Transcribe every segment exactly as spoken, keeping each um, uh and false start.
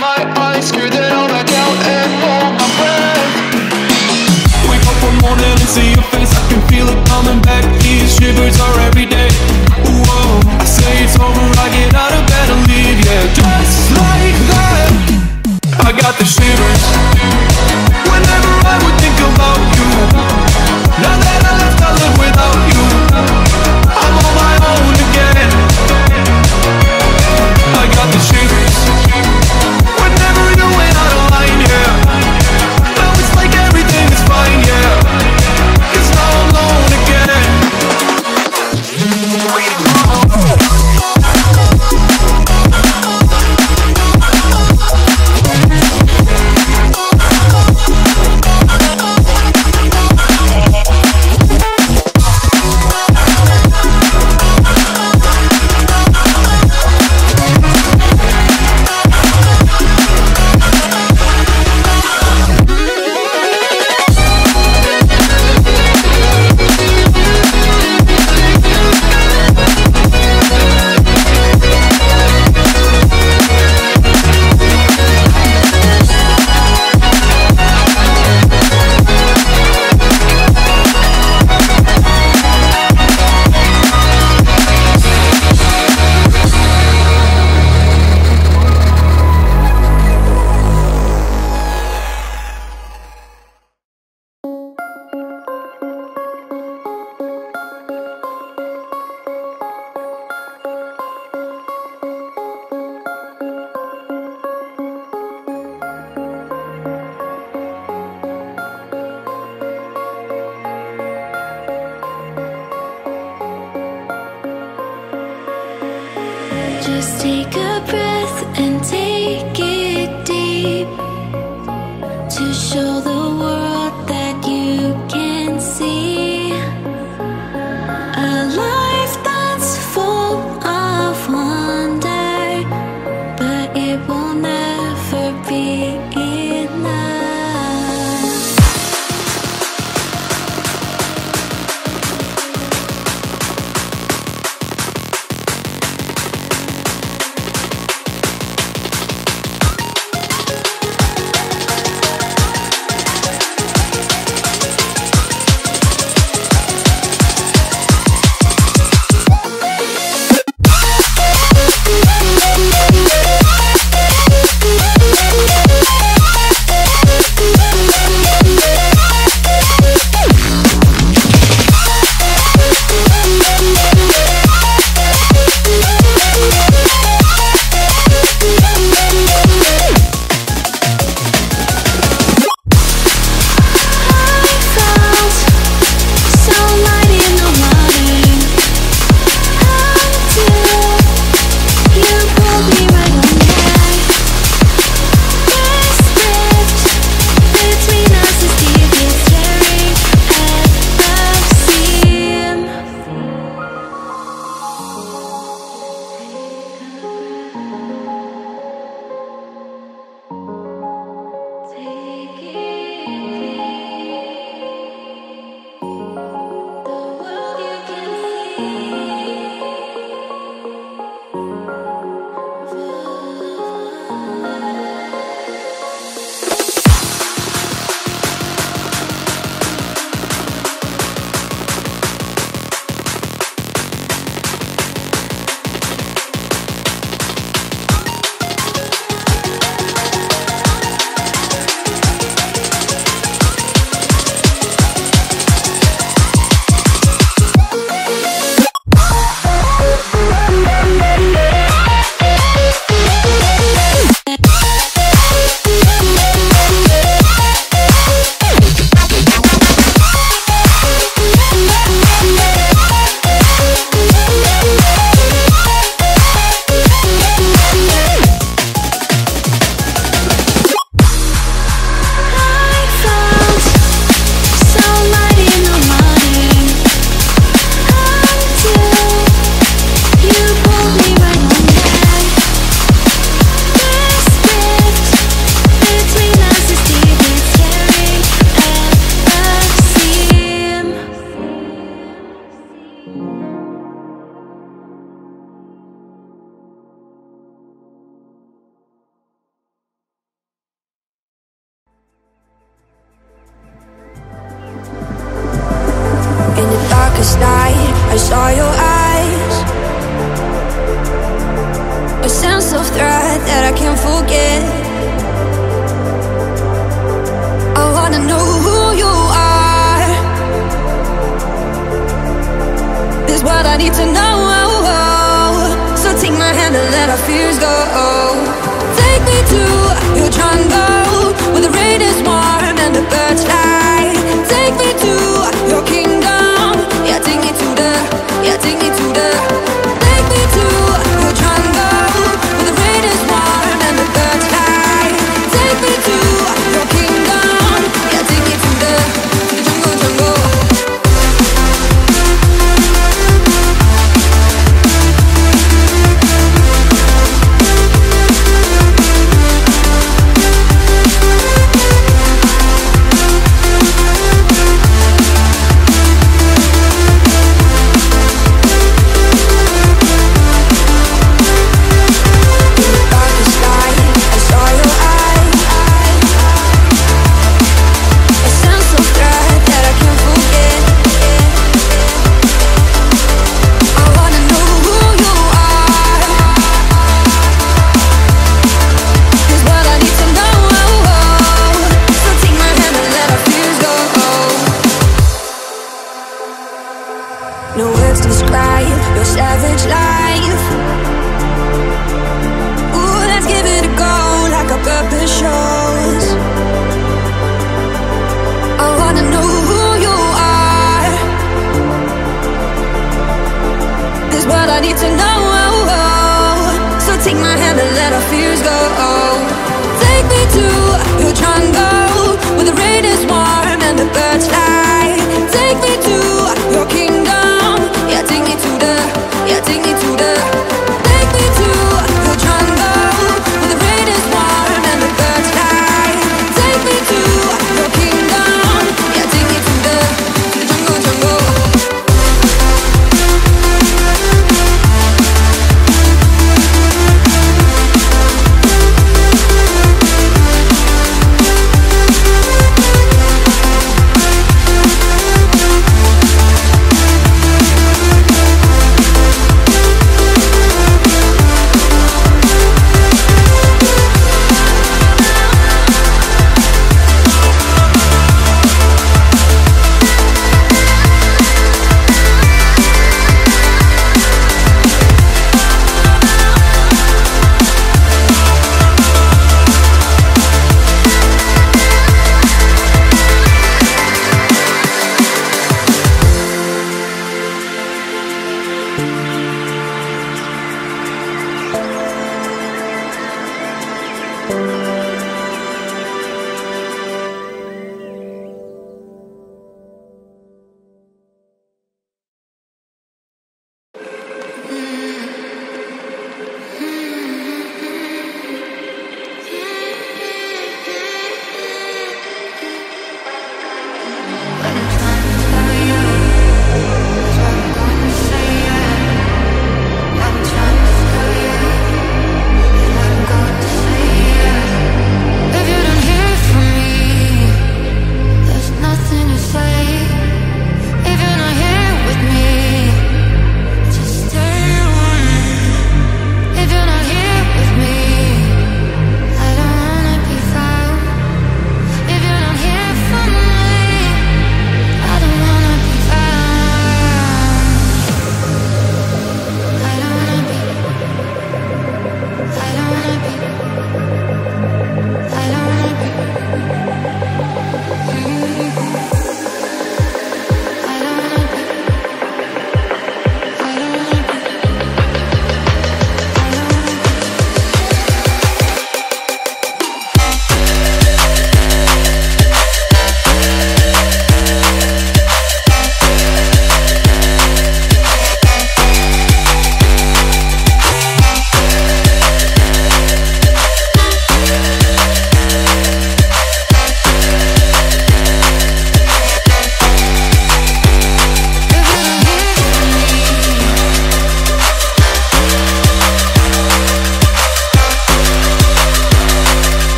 my eyes, scared that all I doubt and hold my breath. Wake up one morning and see your face, I can feel it coming back. These shivers are every day. Whoa, I say it's over, I get out of bed and leave, yeah, just like that. I got the shivers whenever I would think about you. Now that I left, I live without you. I'm on my own again. I got the shivers whenever you went out of line, yeah. Now it's like everything is fine, yeah. Cause now I'm alone again.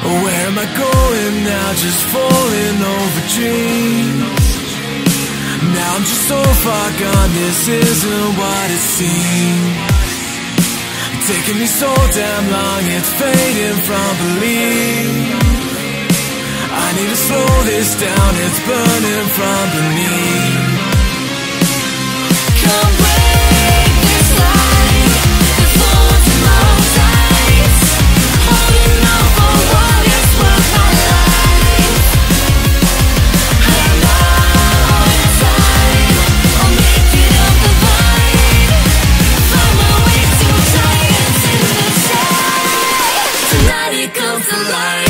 Where am I going now? Just falling over dreams. Now I'm just so far gone, this isn't what it seemed. Taking me so damn long, it's fading from belief. I need to slow this down, it's burning from beneath. Come break this light, the thorns in my sides, holding on for what it's worth, my life. I know in time, I'll make it up the vine. Find my way to giants in the sky. Tonight it comes alive.